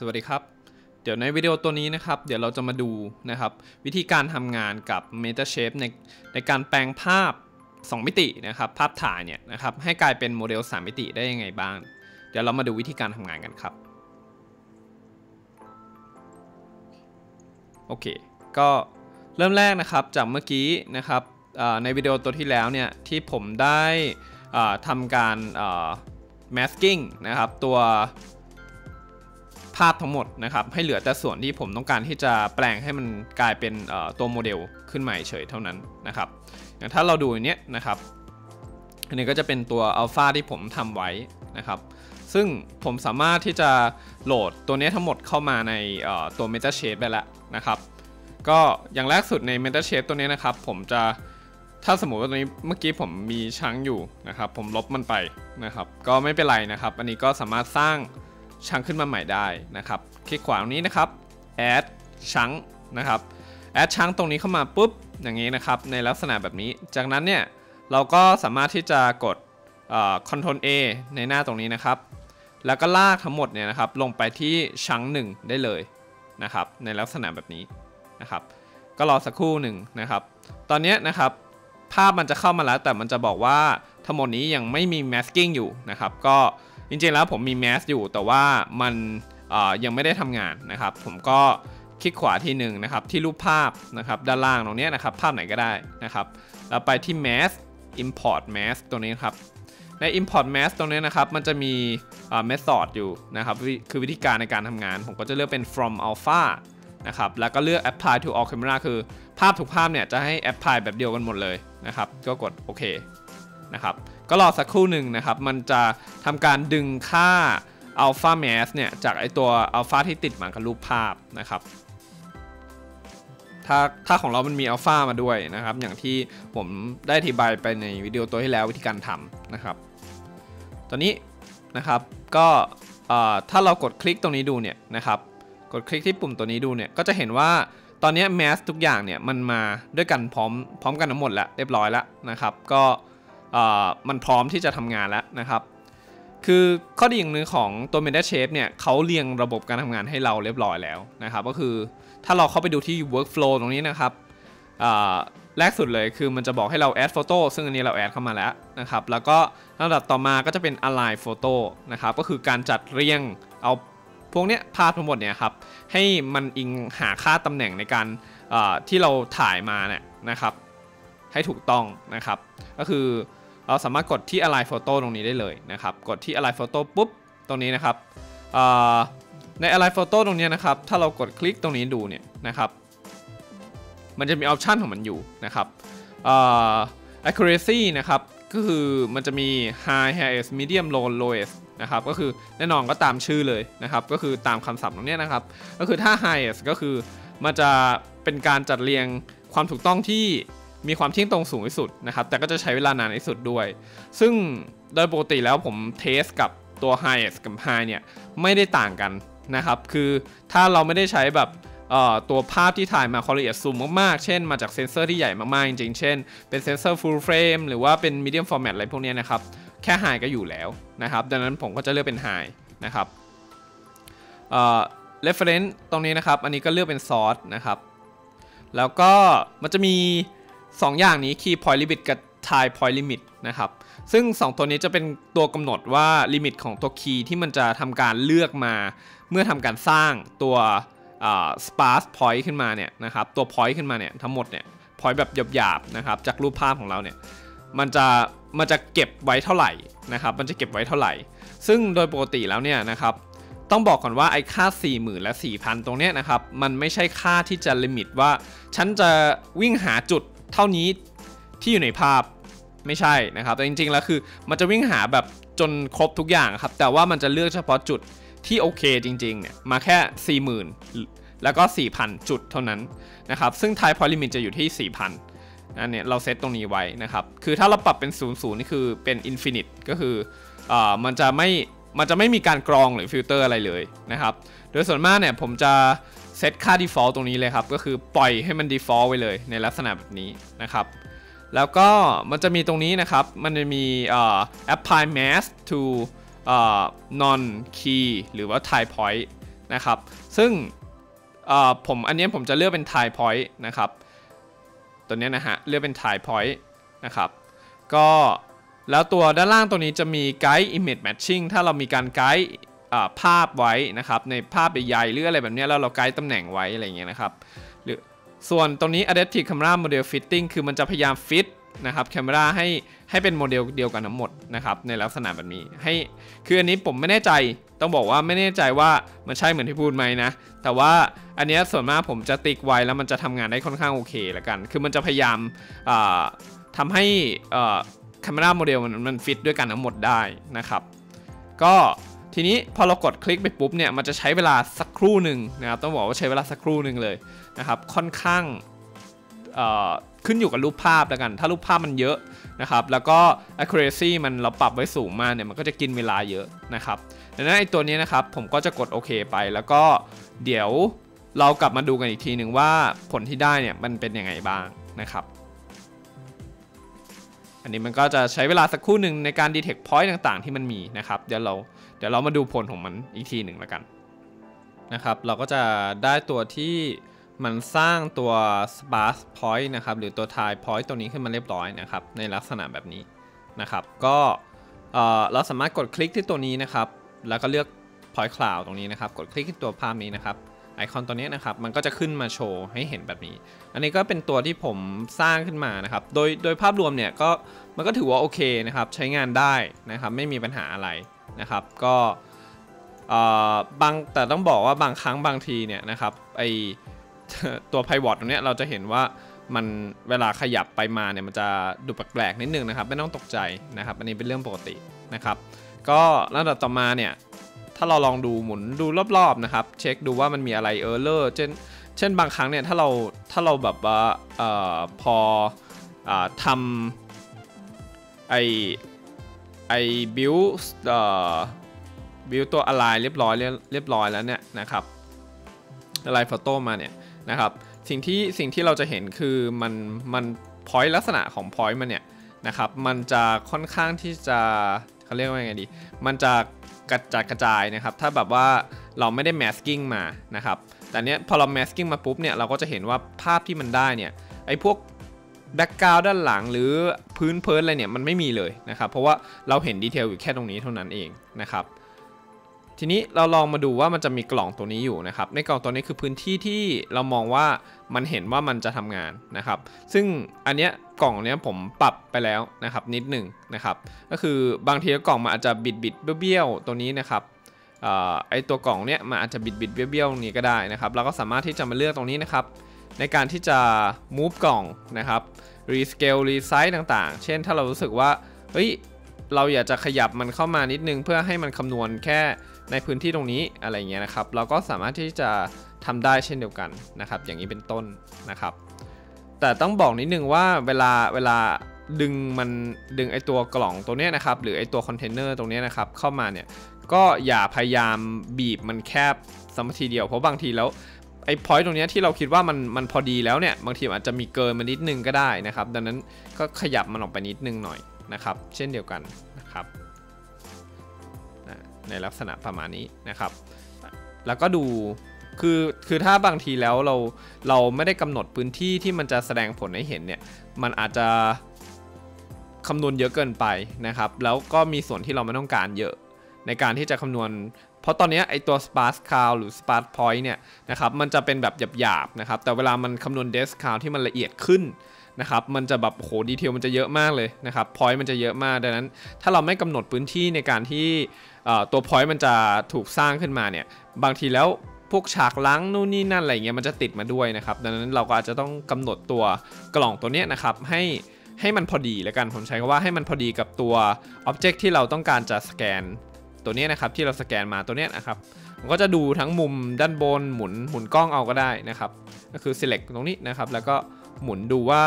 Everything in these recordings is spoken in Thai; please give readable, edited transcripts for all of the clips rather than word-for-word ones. สวัสดีครับเดี๋ยวในวิดีโอตัวนี้นะครับเดี๋ยวเราจะมาดูนะครับวิธีการทำงานกับ Metashape ในการแปลงภาพ2มิตินะครับภาพถ่ายเนี่ยนะครับให้กลายเป็นโมเดล3มิติได้ยังไงบ้างเดี๋ยวเรามาดูวิธีการทำงานกันครับโอเคก็เริ่มแรกนะครับจากเมื่อกี้นะครับในวิดีโอตัวที่แล้วเนี่ยที่ผมได้ทำการmasking นะครับตัวภาพทั้งหมดนะครับให้เหลือแต่ส่วนที่ผมต้องการที่จะแปลงให้มันกลายเป็นตัวโมเดลขึ้นมาเฉยเท่านั้นนะครับอย่างถ้าเราดูอย่างนี้นะครับอันนี้ก็จะเป็นตัวอัลฟาที่ผมทำไว้นะครับซึ่งผมสามารถที่จะโหลดตัวนี้ทั้งหมดเข้ามาในตัว Metashape ได้แล้วนะครับก็อย่างแรกสุดใน Metashape ตัวนี้นะครับผมจะถ้าสมมุติว่าตรงนี้เมื่อกี้ผมมีชั้งอยู่นะครับผมลบมันไปนะครับก็ไม่เป็นไรนะครับอันนี้ก็สามารถสร้างชั้งขึ้นมาใหม่ได้นะครับคลิกขวาตรงนี้นะครับ add ชั้งนะครับ add ชั้งตรงนี้เข้ามาปุ๊บอย่างนี้นะครับในลักษณะแบบนี้จากนั้นเนี่ยเราก็สามารถที่จะกด Ctrl A ในหน้าตรงนี้นะครับแล้วก็ลากทั้งหมดเนี่ยนะครับลงไปที่ชั้ง1ได้เลยนะครับในลักษณะแบบนี้นะครับก็รอสักครู่หนึ่งนะครับตอนนี้นะครับภาพมันจะเข้ามาแล้วแต่มันจะบอกว่าทั้งหมดนี้ยังไม่มี masking อยู่นะครับก็จริงๆแล้วผมมี mask อยู่แต่ว่ามันยังไม่ได้ทำงานนะครับผมก็คลิกขวาทีหนึ่งนะครับที่รูปภาพนะครับด้านล่างตรงนี้นะครับภาพไหนก็ได้นะครับแล้วไปที่ mask import mask ตัวนี้ครับใน import mask ตรงนี้นะครับมันจะมี method อยู่นะครับคือวิธีการในการทำงานผมก็จะเลือกเป็น from alphaนะครับแล้วก็เลือก apply to all camera คือภาพทุกภาพเนี่ยจะให้ apply แบบเดียวกันหมดเลยนะครับก็กดโอเคนะครับก็รอสักครู่หนึ่งนะครับมันจะทำการดึงค่า alpha mask เนี่ยจากไอตัว alpha ที่ติดมากับรูปภาพนะครับถ้าของเรามันมี alpha มาด้วยนะครับอย่างที่ผมได้อธิบายไปในวิดีโอตัวที่แล้ววิธีการทำนะครับตอนนี้นะครับก็ถ้าเรากดคลิกตรงนี้ดูเนี่ยนะครับกดคลิกที่ปุ่มตัวนี้ดูเนี่ยก็จะเห็นว่าตอนนี้แมสทุกอย่างเนี่ยมันมาด้วยกันพร้อมกันทั้งหมดแล้วเรียบร้อยแล้วนะครับก็มันพร้อมที่จะทำงานแล้วนะครับคือข้อดีอย่างหนึ่งของตัว Metashape เนี่ยเขาเรียงระบบการทำงานให้เราเรียบร้อยแล้วนะครับก็คือถ้าเราเข้าไปดูที่ workflow ตรงนี้นะครับแรกสุดเลยคือมันจะบอกให้เรา add photo ซึ่งอันนี้เรา add เข้ามาแล้วนะครับแล้วก็ลำดับต่อมาก็จะเป็น align photo นะครับก็คือการจัดเรียงเอาพวกนี้ภาพทั้งหมดเนี่ยครับให้มันอิงหาค่าตำแหน่งในการที่เราถ่ายมาเนี่ยนะครับให้ถูกต้องนะครับก็คือเราสามารถกดที่ align photo ตรงนี้ได้เลยนะครับกดที่ align photo ปุ๊บตรงนี้นะครับใน align photo ตรงนี้นะครับถ้าเรากดคลิกตรงนี้ดูเนี่ยนะครับมันจะมี option ของมันอยู่นะครับaccuracy นะครับก็คือมันจะมี high highest medium low lowestนะครับก็คือแน่นอนก็ตามชื่อเลยนะครับก็คือตามคำศัพท์ตรงนี้นะครับก็คือถ้า highest ก็คือมันจะเป็นการจัดเรียงความถูกต้องที่มีความเที่ยงตรงสูงที่สุดนะครับแต่ก็จะใช้เวลานานที่สุดด้วยซึ่งโดยปกติแล้วผมเทสกับตัว highest กับ high เนี่ยไม่ได้ต่างกันนะครับคือถ้าเราไม่ได้ใช้แบบตัวภาพที่ถ่ายมาความละเอียดซูมมากๆเช่นมาจากเซนเซอร์ที่ใหญ่มากๆจริงๆเช่นเป็นเซนเซอร์ full frame หรือว่าเป็น medium format อะไรพวกนี้นะครับแค่ high ก็อยู่แล้วนะครับดังนั้นผมก็จะเลือกเป็น high นะครับreference ตรงนี้นะครับอันนี้ก็เลือกเป็น source นะครับแล้วก็มันจะมี2อย่างนี้ key point limit กับ time point limit นะครับซึ่ง2ตัวนี้จะเป็นตัวกำหนดว่าลิมิตของตัว key ที่มันจะทำการเลือกมาเมื่อทำการสร้างตัวsparse point ขึ้นมาเนี่ยนะครับตัว point ขึ้นมาเนี่ยทั้งหมดเนี่ย point แบบหยาบๆนะครับจากรูปภาพของเราเนี่ยมันจะเก็บไว้เท่าไหร่นะครับมันจะเก็บไว้เท่าไหร่ซึ่งโดยปกติแล้วเนี่ยนะครับต้องบอกก่อนว่าไอ้ค่า 40,000 และ 4,000 ตรงเนี้ยนะครับมันไม่ใช่ค่าที่จะลิมิตว่าฉันจะวิ่งหาจุดเท่านี้ที่อยู่ในภาพไม่ใช่นะครับแต่จริงๆแล้วคือมันจะวิ่งหาแบบจนครบทุกอย่างครับแต่ว่ามันจะเลือกเฉพาะจุดที่โอเคจริงๆเนี่ยมาแค่ 40,000 แล้วก็ 4,000 จุดเท่านั้นนะครับซึ่ง Time Point Limit จะอยู่ที่ 4,000อันนี้เราเซตตรงนี้ไว้นะครับคือถ้าเราปรับเป็น 0.0 นี่คือเป็น Infinite ก็คือมันจะไม่มีการกรองหรือฟิลเตอร์อะไรเลยนะครับโดยส่วนมากเนี่ยผมจะเซตค่า Default ตรงนี้เลยครับก็คือปล่อยให้มัน Default ไว้เลยในลักษณะแบบนี้นะครับแล้วก็มันจะมีตรงนี้นะครับมันจะมี Apply Mask to Non Key หรือว่า Tie Point นะครับซึ่งอันนี้ผมจะเลือกเป็น tie point นะครับตัวนี้นะฮะเลือกเป็น tie point นะครับก็แล้วตัวด้านล่างตัวนี้จะมี guide image matching ถ้าเรามีการ guide ภาพไว้นะครับในภาพใหญ่ๆหรืออะไรแบบนี้แล้วเราไกด์ตำแหน่งไว้อะไรอย่างเงี้ยนะครับหรือส่วนตรงนี้ adaptive camera model fitting คือมันจะพยายามฟิตนะครับแคมเมราให้เป็นโมเดลเดียวกันทั้งหมดนะครับในลักษณะแบบนี้ให้คืออันนี้ผมไม่แน่ใจต้องบอกว่าไม่แน่ใจว่ามันใช่เหมือนที่พูดไหมนะแต่ว่าอันนี้ส่วนมากผมจะติ๊กไว้แล้วมันจะทำงานได้ค่อนข้างโอเคละกันคือมันจะพยายามทำให้แคมเมราโมเดลมันฟิตด้วยกันทั้งหมดได้นะครับก็ทีนี้พอเรากดคลิกไปปุ๊บเนี่ยมันจะใช้เวลาสักครู่หนึ่งนะครับต้องบอกว่าใช้เวลาสักครู่หนึ่งเลยนะครับค่อนข้างขึ้นอยู่กับรูปภาพแล้วกันถ้ารูปภาพมันเยอะนะครับแล้วก็ accuracy มันเราปรับไว้สูงมากเนี่ยมันก็จะกินเวลาเยอะนะครับดังนั้นไอ้ตัวนี้นะครับผมก็จะกดโอเคไปแล้วก็เดี๋ยวเรากลับมาดูกันอีกทีหนึ่งว่าผลที่ได้เนี่ยมันเป็นยังไงบ้างนะครับอันนี้มันก็จะใช้เวลาสักครู่หนึ่งในการ detect point ต่างๆที่มันมีนะครับเดี๋ยวเรามาดูผลของมันอีกทีหนึ่งแล้วกันนะครับเราก็จะได้ตัวที่มันสร้างตัว sparse point นะครับหรือตัว tie point ตัวนี้ขึ้นมาเรียบร้อยนะครับในลักษณะแบบนี้นะครับก็เราสามารถกดคลิกที่ตัวนี้นะครับแล้วก็เลือก point cloud ตรงนี้นะครับกดคลิกที่ตัวภาพนี้นะครับไอคอนตัวนี้นะครับมันก็จะขึ้นมาโชว์ให้เห็นแบบนี้อันนี้ก็เป็นตัวที่ผมสร้างขึ้นมานะครับโดยภาพรวมเนี่ยก็มันก็ถือว่าโอเคนะครับใช้งานได้นะครับไม่มีปัญหาอะไรนะครับก็แต่ต้องบอกว่าบางครั้งบางทีเนี่ยนะครับไอตัว pivot ตรงนี้เราจะเห็นว่ามันเวลาขยับไปมาเนี่ยมันจะดูแปลกๆนิดนึงนะครับไม่ต้องตกใจนะครับอันนี้เป็นเรื่องปกตินะครับก็ระดับต่อมาเนี่ยถ้าเราลองดูหมุนดูรอบๆนะครับเช็คดูว่ามันมีอะไรerrorเช่นบางครั้งเนี่ยถ้าเราแบบว่าพอทำบิวตัวอะไรเรียบร้อยแล้วเนี่ยนะครับอะไรโฟโต้มาเนี่ยนะครับสิ่งที่เราจะเห็นคือมันพอยต์ลักษณะของพอยต์มันเนี่ยนะครับมันจะค่อนข้างที่จะเขาเรียกว่าไงดีมันจะกระจายนะครับถ้าแบบว่าเราไม่ได้แมสกิ้งมานะครับแต่เนี้ยพอเราแมสกิ้งมาปุ๊บเนี่ยเราก็จะเห็นว่าภาพที่มันได้เนี่ยไอ้พวกแบ็กกราวด์ด้านหลังหรือพื้นอะไรเนี่ยมันไม่มีเลยนะครับเพราะว่าเราเห็นดีเทลอยู่แค่ตรงนี้เท่านั้นเองนะครับทีนี้เราลองมาดูว่ามันจะมีกล่องตัวนี้อยู่นะครับในกล่องตัวนี้คือพื้นที่ที่เรามองว่ามันเห็นว่ามันจะทำงานนะครับซึ่งอันเนี้ยกล่องเนี้ยผมปรับไปแล้วนะครับนิดหนึ่งนะครับก็คือบางทีกล่องมันอาจจะบิดเบี้ยวตัวนี้นะครับไอตัวกล่องเนี้ยมันอาจจะบิดเบี้ยวนี้ก็ได้นะครับเราก็สามารถที่จะมาเลือกตรงนี้นะครับในการที่จะ move กล่องนะครับ rescale resize ต่างๆเช่นถ้าเรารู้สึกว่าเฮ้ยเราอยากจะขยับมันเข้ามานิดนึงเพื่อให้มันคำนวณแค่ในพื้นที่ตรงนี้อะไรเงี้ยนะครับเราก็สามารถที่จะทำได้เช่นเดียวกันนะครับอย่างนี้เป็นต้นนะครับแต่ต้องบอกนิดนึงว่าเวลาดึงไอตัวกล่องตัวนี้นะครับหรือไอตัวคอนเทนเนอร์ตรงนี้นะครับเข้ามาเนี่ยก็อย่าพยายามบีบมันแคบสัมทีเดียวเพราะบางทีแล้วไอ้ point ตรงนี้ที่เราคิดว่ามันพอดีแล้วเนี่ยบางทีอาจจะมีเกินมานิดนึงก็ได้นะครับดังนั้นก็ขยับมันออกไปนิดนึงหน่อยนะครับเช่นเดียวกันนะครับในลักษณะประมาณนี้นะครับแล้วก็ดูคือถ้าบางทีแล้วเราไม่ได้กำหนดพื้นที่ที่มันจะแสดงผลให้เห็นเนี่ยมันอาจจะคำนวณเยอะเกินไปนะครับแล้วก็มีส่วนที่เราไม่ต้องการเยอะในการที่จะคำนวณเพราะตอนนี้ไอตัว sparse cloud หรือ sparse point เนี่ยนะครับมันจะเป็นแบบหยาบๆนะครับแต่เวลามันคำนวณ dense cloud ที่มันละเอียดขึ้นนะครับมันจะแบบโหดีเทลมันจะเยอะมากเลยนะครับ point มันจะเยอะมากดังนั้นถ้าเราไม่กำหนดพื้นที่ในการที่ตัว point มันจะถูกสร้างขึ้นมาเนี่ยบางทีแล้วพวกฉากล้างนู่นนี่นั่นอะไรเงี้ยมันจะติดมาด้วยนะครับดังนั้นเราก็อาจจะต้องกำหนดตัวกล่องตัวเนี้ยนะครับให้มันพอดีแล้วกันผมใช้คำว่าให้มันพอดีกับตัว object ที่เราต้องการจะสแกนตัวนี้นะครับที่เราสแกนมาตัวนี้นะครับมันก็จะดูทั้งมุมด้านบนหมุนกล้องเอาก็ได้นะครับก็คือ select ตรงนี้นะครับแล้วก็หมุนดูว่า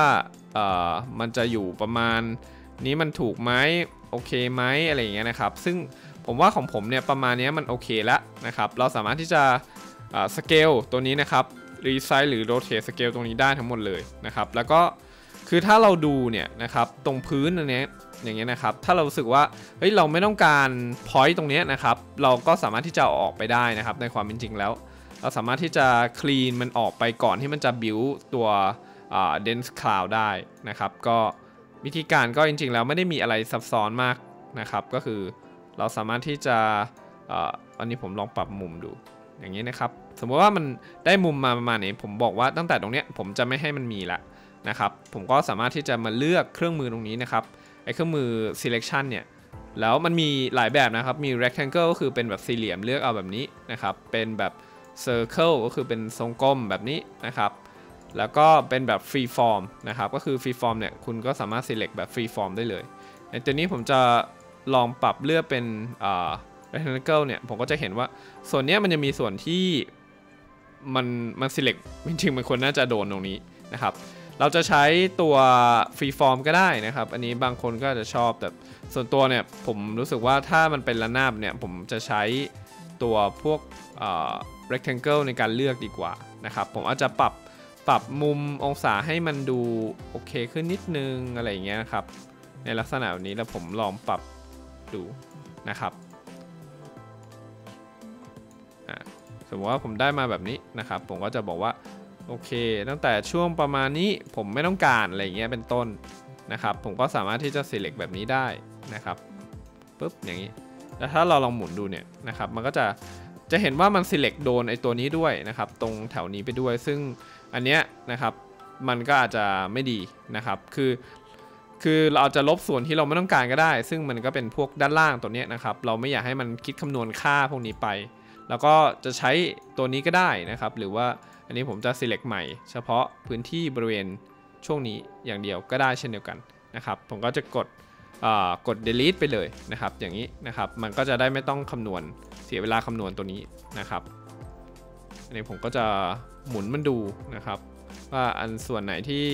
มันจะอยู่ประมาณนี้มันถูกไหมโอเคไหมอะไรอย่างเงี้ยนะครับซึ่งผมว่าของผมเนี่ยประมาณนี้มันโอเคแล้วนะครับเราสามารถที่จะscale ตัวนี้นะครับ resize หรือ rotate scale ตรงนี้ได้ทั้งหมดเลยนะครับแล้วก็คือถ้าเราดูเนี่ยนะครับตรงพื้นอันนี้ อย่างเงี้ยนะครับถ้าเรารู้สึกว่าเฮ้ยเราไม่ต้องการ point ตรงนี้นะครับเราก็สามารถที่จะออกไปได้นะครับในความเป็นจริงแล้วเราสามารถที่จะ clean มันออกไปก่อนที่มันจะ build ตัว dense cloud ได้นะครับก็วิธีการก็จริงๆแล้วไม่ได้มีอะไรซับซ้อนมากนะครับก็คือเราสามารถที่จะอันนี้ผมลองปรับมุมดูอย่างนี้นะครับสมมติว่ามันได้มุมมาประมาณนี้ผมบอกว่าตั้งแต่ตรงเนี้ยผมจะไม่ให้มันมีละนะครับผมก็สามารถที่จะมาเลือกเครื่องมือตรงนี้นะครับไอ้เครื่องมือ selection เนี่ยแล้วมันมีหลายแบบนะครับมี rectangle ก็คือเป็นแบบสี่เหลี่ยมเลือกเอาแบบนี้นะครับเป็นแบบ circle ก็คือเป็นทรงกลมแบบนี้นะครับแล้วก็เป็นแบบ free form นะครับก็คือ free form เนี่ยคุณก็สามารถ select แบบ free form ได้เลยในตัวนี้ผมจะลองปรับเลือกเป็น rectangle เนี่ยผมก็จะเห็นว่าส่วนนี้มันจะมีส่วนที่มัน select จริงๆมันควรน่าจะโดนตรงนี้นะครับเราจะใช้ตัว free form ก็ได้นะครับอันนี้บางคนก็จะชอบแต่ส่วนตัวเนี่ยผมรู้สึกว่าถ้ามันเป็นระนาบเนี่ยผมจะใช้ตัวพวก rectangle ในการเลือกดีกว่านะครับผมอาจจะปรับมุมองศาให้มันดูโอเคขึ้นนิดนึงอะไรอย่างเงี้ยนะครับในลักษณะแบบนี้แล้วผมลองปรับดูนะครับสมมติว่าผมได้มาแบบนี้นะครับผมก็จะบอกว่าโอเคตั้งแต่ช่วงประมาณนี้ผมไม่ต้องการอะไรอย่างเงี้ยเป็นต้นนะครับผมก็สามารถที่จะ select แบบนี้ได้นะครับปุ๊บอย่างนี้แล้วถ้าเราลองหมุนดูเนี่ยนะครับมันก็จะเห็นว่ามัน select โดนไอ้ตัวนี้ด้วยนะครับตรงแถวนี้ไปด้วยซึ่งอันเนี้ยนะครับมันก็อาจจะไม่ดีนะครับคือเราอาจจะลบส่วนที่เราไม่ต้องการก็ได้ซึ่งมันก็เป็นพวกด้านล่างตัวเนี้ยนะครับเราไม่อยากให้มันคิดคำนวณค่าพวกนี้ไปแล้วก็จะใช้ตัวนี้ก็ได้นะครับหรือว่าอันนี้ผมจะ select ใหม่เฉพาะพื้นที่บริเวณช่วงนี้อย่างเดียวก็ได้เช่นเดียวกันนะครับผมก็จะกด delete ไปเลยนะครับอย่างนี้นะครับมันก็จะได้ไม่ต้องคำนวณเสียเวลาคำนวณตัวนี้นะครับอันนี้ผมก็จะหมุนมันดูนะครับว่าอันส่วนไหนที่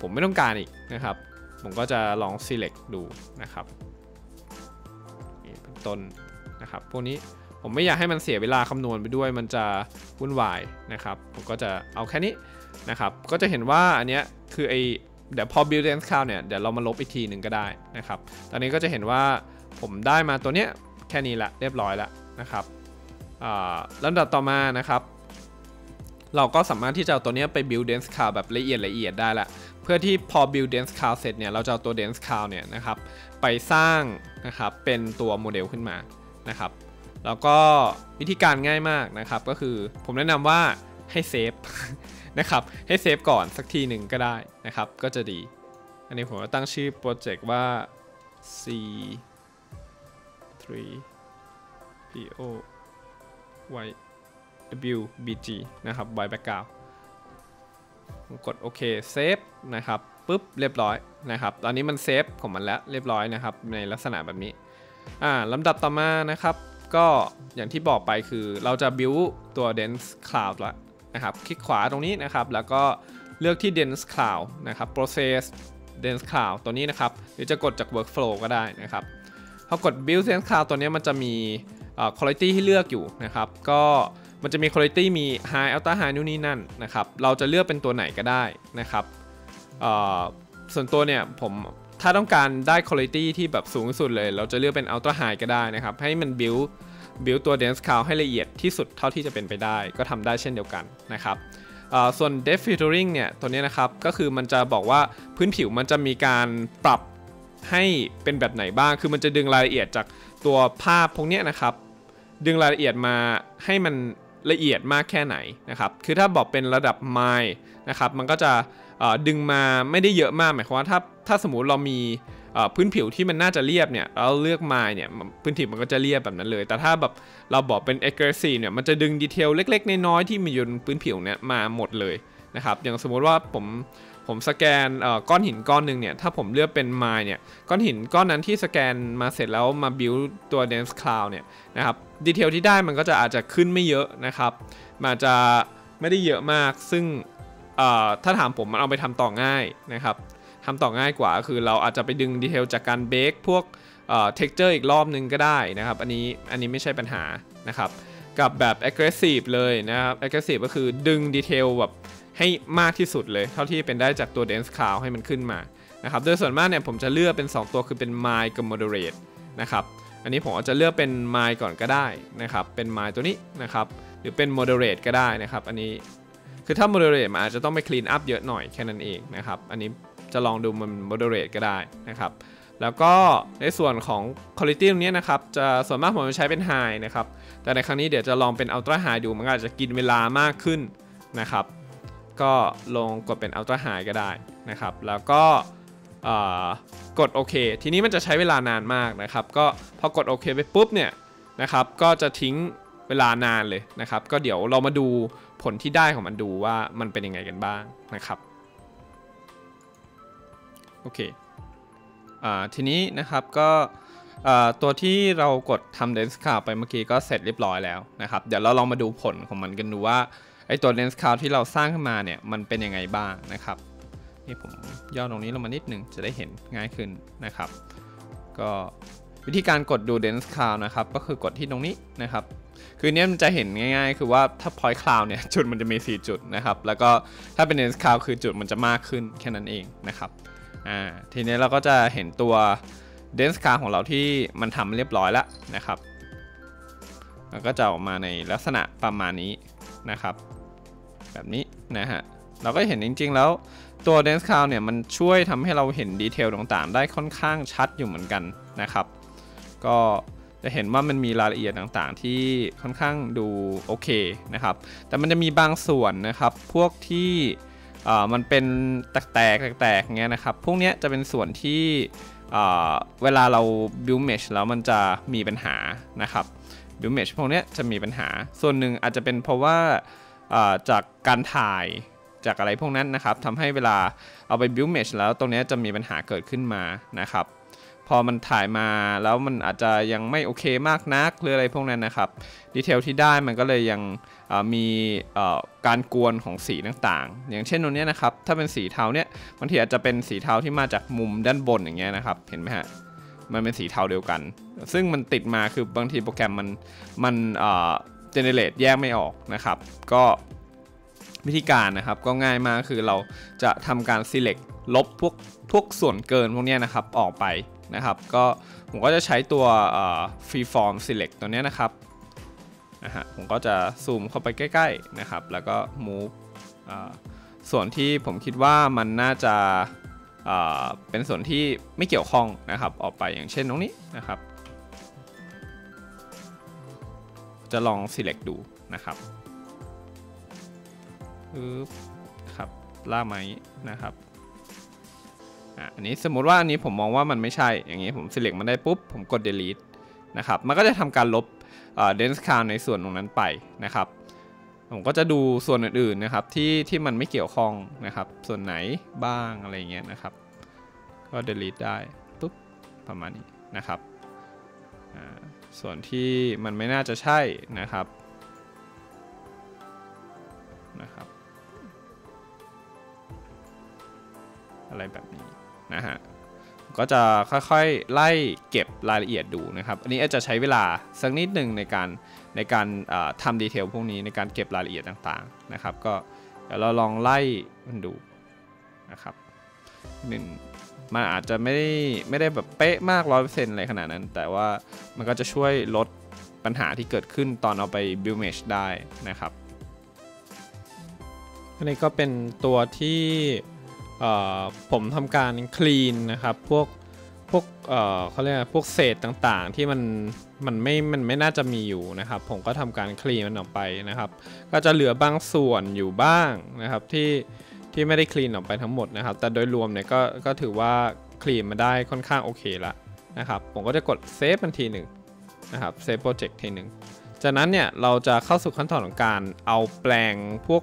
ผมไม่ต้องการอีกนะครับผมก็จะลอง select ดูนะครับนี่เป็นต้นนะครับพวกนี้ผมไม่อยากให้มันเสียเวลาคำนวณไปด้วยมันจะวุ่นวายนะครับผมก็จะเอาแค่นี้นะครับก็จะเห็นว่าอันเนี้ยคือไอเดี๋ยวพอ build dense cloud เนี่ยเดี๋ยวเรามาลบอีกทีหนึ่งก็ได้นะครับตอนนี้ก็จะเห็นว่าผมได้มาตัวเนี้ยแค่นี้ละเรียบร้อยแล้วนะครับลำดับต่อมานะครับเราก็สามารถที่จะเอาตัวนี้ไป build dense cloud แบบละเอียดได้ละเพื่อที่พอ build dense cloud เสร็จเนี่ยเราจะเอาตัว dense cloud เนี่ยนะครับไปสร้างนะครับเป็นตัวโมเดลขึ้นมานะครับแล้วก็วิธีการง่ายมากนะครับก็คือผมแนะนำว่าให้เซฟนะครับให้เซฟก่อนสักทีหนึ่งก็ได้นะครับก็จะดีอันนี้ผมจะตั้งชื่อโปรเจกต์ว่า C3POYWBG นะครับ Y Background ผมกดโอเคเซฟนะครับปุ๊บเรียบร้อยนะครับตอนนี้มันเซฟของมันแล้วเรียบร้อยนะครับในลักษณะแบบนี้ลำดับต่อมานะครับก็อย่างที่บอกไปคือเราจะ build ตัว dense cloud แล้วนะครับคลิกขวาตรงนี้นะครับแล้วก็เลือกที่ dense cloud นะครับ process dense cloud ตัวนี้นะครับหรือจะกดจาก workflow ก็ได้นะครับพอกด build dense cloud ตัวนี้มันจะมีquality ให้เลือกอยู่นะครับก็มันจะมี quality มี high ultra high นู่นนี่นั่นนะครับเราจะเลือกเป็นตัวไหนก็ได้นะครับส่วนตัวเนี่ยผมถ้าต้องการได้ quality ที่แบบสูงสุดเลยเราจะเลือกเป็น ultra high ก็ได้นะครับให้มัน build ตัว dense cloud ให้ละเอียดที่สุดเท่าที่จะเป็นไปได้ก็ทำได้เช่นเดียวกันนะครับส่วน depth filtering เนี่ยตัวนี้นะครับก็คือมันจะบอกว่าพื้นผิวมันจะมีการปรับให้เป็นแบบไหนบ้างคือมันจะดึงรายละเอียดจากตัวภาพพวกนี้นะครับดึงรายละเอียดมาให้มันละเอียดมากแค่ไหนนะครับคือถ้าบอกเป็นระดับ mild นะครับมันก็จะดึงมาไม่ได้เยอะมากหมายความว่าถ้าสมมุติเรามีพื้นผิวที่มันน่าจะเรียบเนี่ยเราเลือกไมล์เนี่ยพื้นผิวมันก็จะเรียบแบบนั้นเลยแต่ถ้าแบบเราบอกเป็น aggressive เนี่ยมันจะดึงดีเทลเล็กๆน้อยๆที่มีอยู่บนพื้นผิวเนี่ยมาหมดเลยนะครับอย่างสมมุติว่าผมสแกนก้อนหินก้อนหนึ่งเนี่ยถ้าผมเลือกเป็นไมล์เนี่ยก้อนหินก้อนนั้นที่สแกนมาเสร็จแล้วมา build ตัว dense cloud เนี่ยนะครับดีเทลที่ได้มันก็จะอาจจะขึ้นไม่เยอะนะครับมันจะไม่ได้เยอะมากซึ่งถ้าถามผมมันเอาไปทำต่อง่ายนะครับทำต่อง่ายกว่าคือเราอาจจะไปดึงดีเทลจากการเบคพวกtexture อีกรอบนึงก็ได้นะครับอันนี้ไม่ใช่ปัญหานะครับกับแบบ aggressive เลยนะครับ aggressive ก็คือดึงดีเทลแบบให้มากที่สุดเลยเท่าที่เป็นได้จากตัว dense cloud ให้มันขึ้นมา นะครับโดยส่วนมากเนี่ยผมจะเลือกเป็น2ตัวคือเป็น mild กับ moderate นะครับอันนี้ผมอาจจะเลือกเป็น mild ก่อนก็ได้นะครับเป็น mild ตัวนี้นะครับหรือเป็น moderate ก็ได้นะครับอันนี้คือถ้า moderate มันอาจจะต้องไป clean up เยอะหน่อยแค่นั้นเองนะครับอันนี้จะลองดูมัน moderate ก็ได้นะครับแล้วก็ในส่วนของ quality ตรงนี้นะครับจะส่วนมากผมจะใช้เป็น high นะครับแต่ในครั้งนี้เดี๋ยวจะลองเป็น ultra high ดูมันอาจจะกินเวลามากขึ้นนะครับก็ลงกดเป็น ultra high ก็ได้นะครับแล้วก็กดโอเคทีนี้มันจะใช้เวลานานมากนะครับก็พอกดโอเคไปปุ๊บเนี่ยนะครับก็จะทิ้งเวลานานเลยนะครับก็เดี๋ยวเรามาดูผลที่ได้ของมันดูว่ามันเป็นยังไงกันบ้างนะครับโอเคทีนี้นะครับก็ตัวที่เรากดทำ Dense Cloud ไปเมื่อกี้ก็เสร็จเรียบร้อยแล้วนะครับเดี๋ยวเราลองมาดูผลของมันกันดูว่าไอตัว Dense Cloud ที่เราสร้างขึ้นมาเนี่ยมันเป็นยังไงบ้างนะครับนี่ผมย่อตรงนี้ลงมานิดหนึ่งจะได้เห็นง่ายขึ้นนะครับก็วิธีการกดดู Dense Cloud นะครับก็คือกดที่ตรงนี้นะครับคือเนี้ยมันจะเห็นง่ายๆคือว่าถ้า Point Cloud เนี่ยจุดมันจะมี4จุดนะครับแล้วก็ถ้าเป็น Dense Cloud คือจุดมันจะมากขึ้นแค่นั้นเองนะครับทีนี้เราก็จะเห็นตัว Dense Cloud ของเราที่มันทำเรียบร้อยแล้วนะครับมันก็จะออกมาในลักษณะประมาณนี้นะครับแบบนี้นะฮะเราก็เห็นจริงๆแล้วตัว Dense Cloud เนี่ยมันช่วยทำให้เราเห็นดีเทลต่างๆได้ค่อนข้างชัดอยู่เหมือนกันนะครับก็จะเห็นว่ามันมีรายละเอียดต่างๆที่ค่อนข้างดูโอเคนะครับแต่มันจะมีบางส่วนนะครับพวกที่มันเป็นแตกเงี้ยนะครับพวกเนี้ยจะเป็นส่วนที่เวลาเรา build mesh แล้วมันจะมีปัญหานะครับ build mesh พวกเนี้ยจะมีปัญหาส่วนหนึ่งอาจจะเป็นเพราะว่าจากการถ่ายจากอะไรพวกนั้นนะครับทำให้เวลาเอาไป build mesh แล้วตรงเนี้ยจะมีปัญหาเกิดขึ้นมานะครับพอมันถ่ายมาแล้วมันอาจจะยังไม่โอเคมากนักหรืออะไรพวกนั้นนะครับดีเทลที่ได้มันก็เลยยังมีการกวนของสีต่างๆอย่างเช่นตรงนี้นะครับถ้าเป็นสีเทาเนี่ยบางทีอาจจะเป็นสีเทาที่มาจากมุมด้านบนอย่างเงี้ยนะครับเห็นไหมฮะมันเป็นสีเทาเดียวกันซึ่งมันติดมาคือบางทีโปรแกรมมันเจเนเรตแยกไม่ออกนะครับก็วิธีการนะครับก็ง่ายมากคือเราจะทำการ select ลบพวกส่วนเกินพวกนี้นะครับออกไปนะครับก็ผมก็จะใช้ตัว freeform select ตัวนี้นะครับผมก็จะซูมเข้าไปใกล้ๆนะครับแล้วก็ move ส่วนที่ผมคิดว่ามันน่าจะเป็นส่วนที่ไม่เกี่ยวข้องนะครับออกไปอย่างเช่นตรงนี้นะครับจะลอง select ดูนะครับครับลากไหมนะครับอันนี้สมมุติว่าอันนี้ผมมองว่ามันไม่ใช่อย่างนี้ผม select มันได้ปุ๊บผมกด delete นะครับมันก็จะทำการลบDense Cloud ในส่วนตรงนั้นไปนะครับผมก็จะดูส่วนอื่นๆนะครับที่มันไม่เกี่ยวข้องนะครับส่วนไหนบ้างอะไรเงี้ยนะครับก็ delete ได้ปุ๊บประมาณนี้นะครับส่วนที่มันไม่น่าจะใช่นะครับอะไรแบบนี้นะฮะก็จะค่อยๆไล่เก็บรายละเอียดดูนะครับอันนี้อาจจะใช้เวลาสักนิดหนึ่งในการทำดีเทลพวกนี้ในการเก็บรายละเอียดต่างๆนะครับก็เดี๋ยวเราลองไล่มันดูนะครับมันอาจจะไม่ได้แบบเป๊ะมาก 100% อะไรขนาดนั้นแต่ว่ามันก็จะช่วยลดปัญหาที่เกิดขึ้นตอนเอาไป build mesh ได้นะครับอันนี้ก็เป็นตัวที่ผมทำการ clean นะครับพวกเขาเรียกพวกเศษต่างๆที่มันไม่น่าจะมีอยู่นะครับผมก็ทำการ clean มันออกไปนะครับก็จะเหลือบางส่วนอยู่บ้างนะครับที่ไม่ได้ clean ออกไปทั้งหมดนะครับแต่โดยรวมเนี่ยก็ถือว่า clean มาได้ค่อนข้างโอเคละนะครับผมก็จะกด save มันทีหนึ่งนะครับ save project ทีหนึ่งจากนั้นเนี่ยเราจะเข้าสู่ขั้นตอนของการเอาแปลงพวก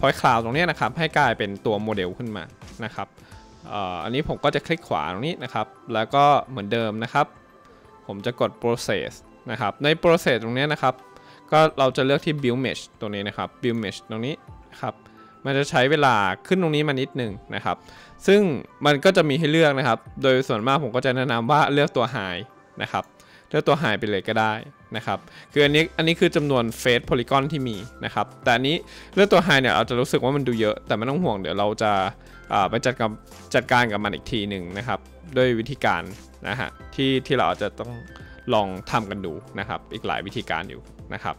Point Cloud ตรงนี้นะครับให้กลายเป็นตัวโมเดลขึ้นมานะครับอันนี้ผมก็จะคลิกขวาตรงนี้นะครับแล้วก็เหมือนเดิมนะครับผมจะกด process นะครับใน process ตรงนี้นะครับก็เราจะเลือกที่ build mesh ตรงนี้นะครับ build mesh ตรงนี้นะครับมันจะใช้เวลาขึ้นตรงนี้มานิดหนึ่งนะครับซึ่งมันก็จะมีให้เลือกนะครับโดยส่วนมากผมก็จะแนะนำว่าเลือกตัว high นะครับเลือกตัว high ไปเลยก็ได้ นะครับคืออันนี้คือจำนวนเฟสโพลีกอนที่มีนะครับแต่อันนี้เรื่องตัวไฮเนี่ยเราจะรู้สึกว่ามันดูเยอะแต่ไม่ต้องห่วงเดี๋ยวเราจะไปจัดการกับมันอีกทีหนึ่งนะครับด้วยวิธีการนะฮะที่เราอาจจะต้องลองทำกันดูนะครับอีกหลายวิธีการอยู่นะครับ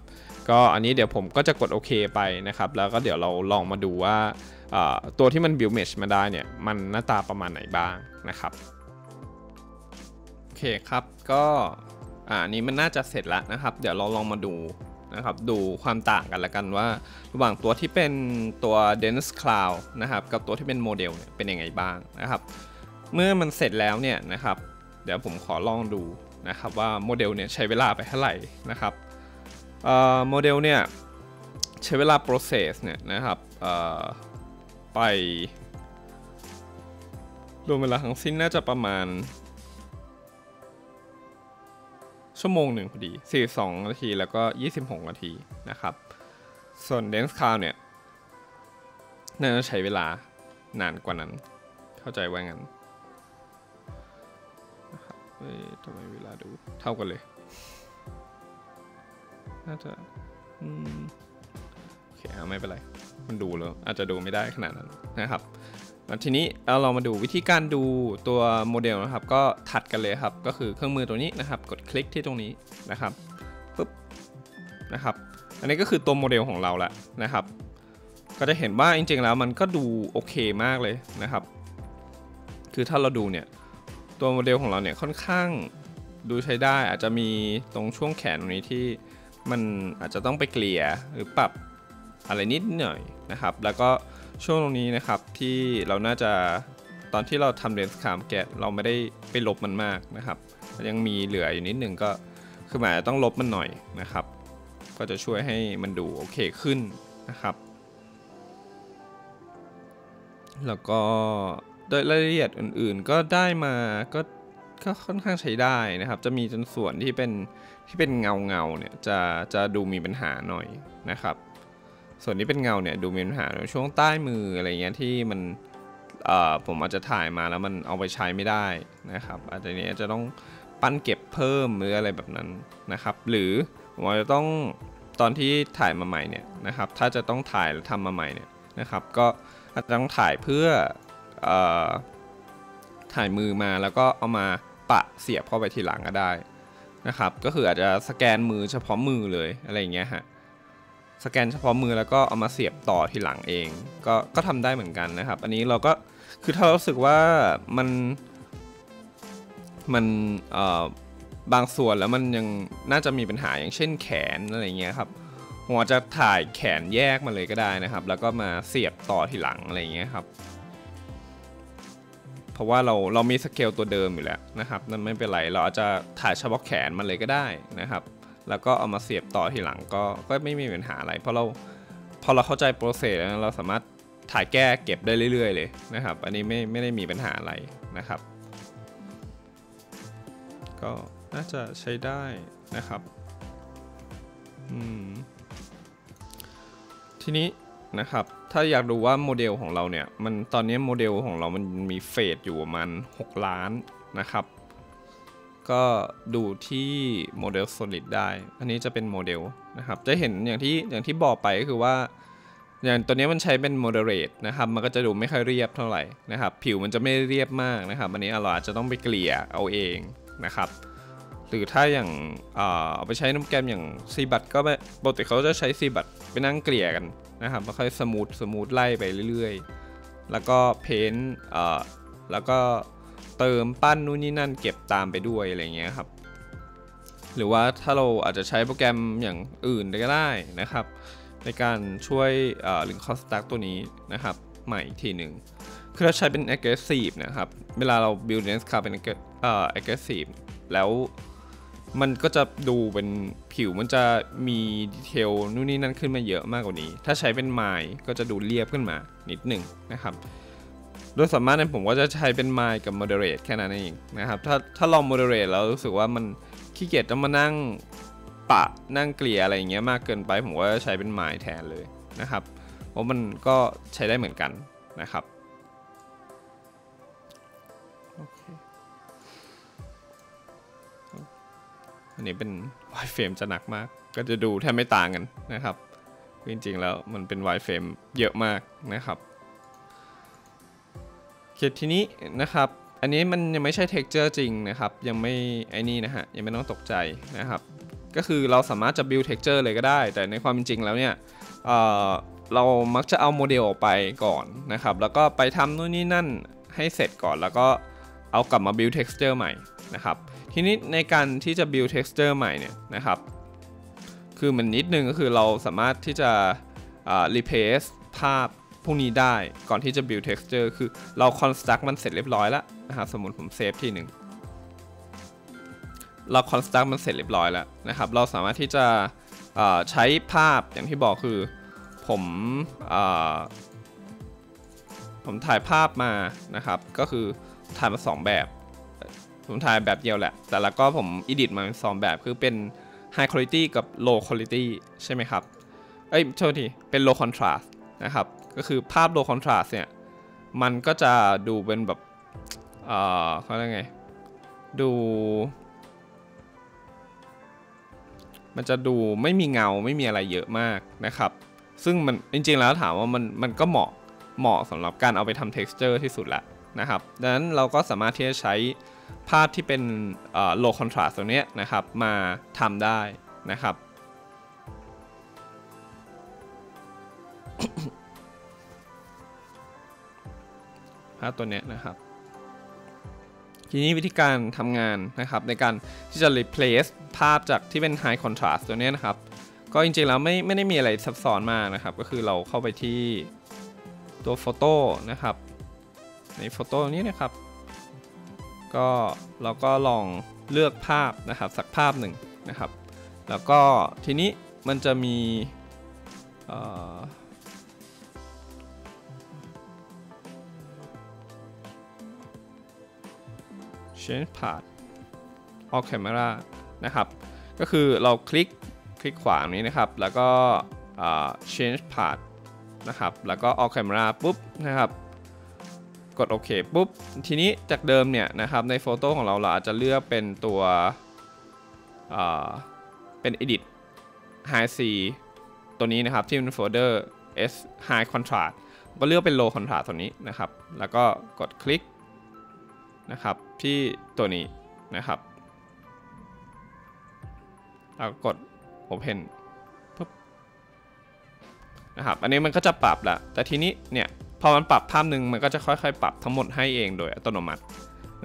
ก็อันนี้เดี๋ยวผมก็จะกดโอเคไปนะครับแล้วก็เดี๋ยวเราลองมาดูว่าตัวที่มันบิวเมชมาได้เนี่ยมันหน้าตาประมาณไหนบ้างนะครับโอเคครับก็อันนี้มันน่าจะเสร็จแล้วนะครับเดี๋ยวเราลองมาดูนะครับดูความต่างกันละกันว่าระหว่างตัวที่เป็นตัว Dense Cloud นะครับกับตัวที่เป็นโมเดลเนี่ยเป็นยังไงบ้างนะครับเมื่อมันเสร็จแล้วเนี่ยนะครับเดี๋ยวผมขอลองดูนะครับว่าโมเดลเนี่ยใช้เวลาไปเท่าไหร่นะครับโมเดลเนี่ยใช้เวลา process เนี่ยนะครับไปรวมเวลาทั้งสิ้นน่าจะประมาณชั่วโมงหนึ่งพอดี42นาทีแล้วก็26นาทีนะครับส่วน Dense Cloud เนี่ยน่าจะใช้เวลานานกว่านั้นเข้าใจว่างั้นนะครับทำไมเวลาดูเท่ากันเลยน่าจะโอเคไม่เป็นไรมันดูแล้วอาจจะดูไม่ได้ขนาดนั้นนะครับทีนี้เรามาดูวิธีการดูตัวโมเดลนะครับก็ถัดกันเลยครับก็คือเครื่องมือตัวนี้นะครับกดคลิกที่ตรงนี้นะครับปึ๊บนะครับอันนี้ก็คือตัวโมเดลของเราละนะครับก็จะเห็นว่าจริงๆแล้วมันก็ดูโอเคมากเลยนะครับคือถ้าเราดูเนี่ยตัวโมเดลของเราเนี่ยค่อนข้างดูใช้ได้อาจจะมีตรงช่วงแขนตรงนี้ที่มันอาจจะต้องไปเกลี่ยหรือปรับอะไรนิดหน่อยนะครับแล้วก็ช่วงตรงนี้นะครับที่เราน่าจะตอนที่เราทำเรนส์คามแกะเราไม่ได้ไปลบมันมากนะครับยังมีเหลืออยู่นิดหนึ่งก็คือหมายต้องลบมันหน่อยนะครับก็จะช่วยให้มันดูโอเคขึ้นนะครับแล้วก็โดยรายละเอียดอื่นๆก็ได้มาก็ค่อนข้างใช้ได้นะครับจะมีจนส่วนที่เป็นเงาเนี่ยจะดูมีปัญหาหน่อยนะครับส่วนที่เป็นเงาเนี่ยดูมีปัญหาในช่วงใต้มืออะไรเงี้ยที่มันผมอาจจะถ่ายมาแล้วมันเอาไปใช้ไม่ได้นะครับอาจจะนี้จะต้องปั้นเก็บเพิ่มหรืออะไรแบบนั้นนะครับหรือผมอาจจะต้องตอนที่ถ่ายมาใหม่เนี่ยนะครับถ้าจะต้องถ่ายแล้วทำมาใหม่เนี่ยนะครับก็อาจจะต้องถ่ายเพื่อถ่ายมือมาแล้วก็เอามาปะเสียบเข้าไปทีหลังก็ได้นะครับก็คืออาจจะสแกนมือเฉพาะมือเลยอะไรอย่างเงี้ยฮะสแกนเฉพาะมือแล้วก็เอามาเสียบต่อทีหลังเองก็ทำได้เหมือนกันนะครับอันนี้เราก็คือถ้าเรารู้สึกว่ามันบางส่วนแล้วมันยังน่าจะมีปัญหาอย่างเช่นแขนอะไรเงี้ยครับผมอาจจะถ่ายแขนแยกมาเลยก็ได้นะครับแล้วก็มาเสียบต่อทีหลังอะไรเงี้ยครับเพราะว่าเรามีสเกลตัวเดิมอยู่แล้วนะครับนั่นไม่เป็นไรเราอาจจะถ่ายเฉพาะแขนมันเลยก็ได้นะครับแล้วก็เอามาเสียบต่อทีหลังก็ไม่มีปัญหาอะไรเพราะพอเราเข้าใจโปรเซสแล้วเราสามารถถ่ายแก้เก็บได้เรื่อยๆเลยนะครับอันนี้ไม่ได้มีปัญหาอะไรนะครับก็น่าจะใช้ได้นะครับทีนี้นะครับถ้าอยากดูว่าโมเดลของเราเนี่ยมันตอนนี้โมเดลของเรามันมีเฟสอยู่ประมาณ6ล้านนะครับก็ดูที่โมเดล Solid ได้อันนี้จะเป็นโมเดลนะครับจะเห็นอย่างที่บอกไปก็คือว่าอย่างตัวนี้มันใช้เป็น moderate นะครับมันก็จะดูไม่ค่อยเรียบเท่าไหร่นะครับผิวมันจะไม่เรียบมากนะครับอันนี้เราอาจจะต้องไปเกลี่ยเอาเองนะครับหรือถ้าอย่างเอาไปใช้น้ำแกมอย่างซีบัตก็ปกติเขาจะใช้ซีบัตไปนั่งเกลี่ยกันนะครับค่อยสมูทไล่ไปเรื่อยๆแล้วก็เพ้นแล้วก็เติมปั้นนู่นนี่นั่นเก็บตามไปด้วยอะไรเงี้ยครับหรือว่าถ้าเราอาจจะใช้โปรแกรมอย่างอื่นก็ได้นะครับในการช่วยลิงคอสตักตัวนี้นะครับใหม่ทีหนึ่งคือเราใช้เป็น aggressive นะครับเวลาเรา build dense cloud เป็น aggressive แล้วมันก็จะดูเป็นผิวมันจะมีดีเทลนู่นนี่นั่นขึ้นมาเยอะมากกว่านี้ถ้าใช้เป็นไมล์ก็จะดูเรียบขึ้นมานิดหนึ่งนะครับโดยสามารถผมก็จะใช้เป็นไมล์กับ moderate แค่นั้นเองนะครับถ้าลอง moderate แล้วรู้สึกว่ามันขี้เกียจต้องมานั่งปะนั่งเกลี่ยอะไรอย่างเงี้ยมากเกินไปผมก็จะใช้เป็นไมล์แทนเลยนะครับเพราะมันก็ใช้ได้เหมือนกันนะครับ อันนี้เป็นวายเฟรมจะหนักมากก็จะดูแทบไม่ต่างกันนะครับจริงๆแล้วมันเป็นวายเฟรมเยอะมากนะครับเขตทีนี้นะครับอันนี้มันยังไม่ใช่เท็กเจอร์จริงนะครับยังไม่ไอ้นี่นะฮะยังไม่ต้องตกใจนะครับก็คือเราสามารถจะ build texture เลยก็ได้แต่ในความจริงแล้วเนี่ยเรามักจะเอาโมเดลออกไปก่อนนะครับแล้วก็ไปทำนู่นนี่นั่นให้เสร็จก่อนแล้วก็เอากลับมา build texture ใหม่นะครับทีนี้ในการที่จะ build texture ใหม่เนี่ยนะครับคือมันนิดนึงก็คือเราสามารถที่จะ replace ภาพพวกนี้ได้ก่อนที่จะ build texture คือเรา construct มันเสร็จเรียบร้อยแล้วนะครับสมมติผมเซฟที่หนึ่งเรา construct มันเสร็จเรียบร้อยแล้วนะครับเราสามารถที่จะใช้ภาพอย่างที่บอกคือผมถ่ายภาพมานะครับก็คือถ่ายมา2แบบผมถ่ายแบบเดียวแหละแต่แล้วก็ผม edit มาเป็น2แบบคือเป็น high quality กับ low quality ใช่ไหมครับเอ้ยโทษทีเป็น low contrast นะครับก็คือภาพ low contrast เนี่ยมันก็จะดูเป็นแบบเขาเรียกไงดูมันจะดูไม่มีเงาไม่มีอะไรเยอะมากนะครับซึ่งมันจริงๆแล้วถามว่ามันก็เหมาะสำหรับการเอาไปทำ texture ที่สุดละนะครับดังนั้นเราก็สามารถที่จะใช้ภาพที่เป็นlow contrast ตัวนี้นะครับมาทำได้นะครับ ภาพตัวนี้นะครับทีนี้วิธีการทำงานนะครับในการที่จะ replace ภาพจากที่เป็น high contrast ตัวนี้นะครับก็จริงๆแล้วไม่ได้มีอะไรซับซ้อนมากนะครับก็คือเราเข้าไปที่ตัว Photo นะครับใน Photo นี้นะครับก็เราก็ลองเลือกภาพนะครับสักภาพหนึ่งนะครับแล้วก็ทีนี้มันจะมีChange Path All Camera นะครับก็คือเราคลิกขวาตรงนี้นะครับแล้วก็ Change Path นะครับแล้วก็ All Camera ปุ๊บนะครับกดโอเคปุ๊บทีนี้จากเดิมเนี่ยนะครับในโฟโต้ของเราอาจจะเลือกเป็นตัวเป็น Edit High C ตัวนี้นะครับที่เป็นโฟลเดอร์ S High Contrast ก็เลือกเป็น Low Contrast ตัวนี้นะครับแล้วก็กดคลิกนะครับที่ตัวนี้นะครับแล้วกด Open ปุ๊บนะครับอันนี้มันก็จะปรับละแต่ทีนี้เนี่ยพอมันปรับภาพหนึ่งมันก็จะค่อยๆปรับทั้งหมดให้เองโดยอัตโนมัติ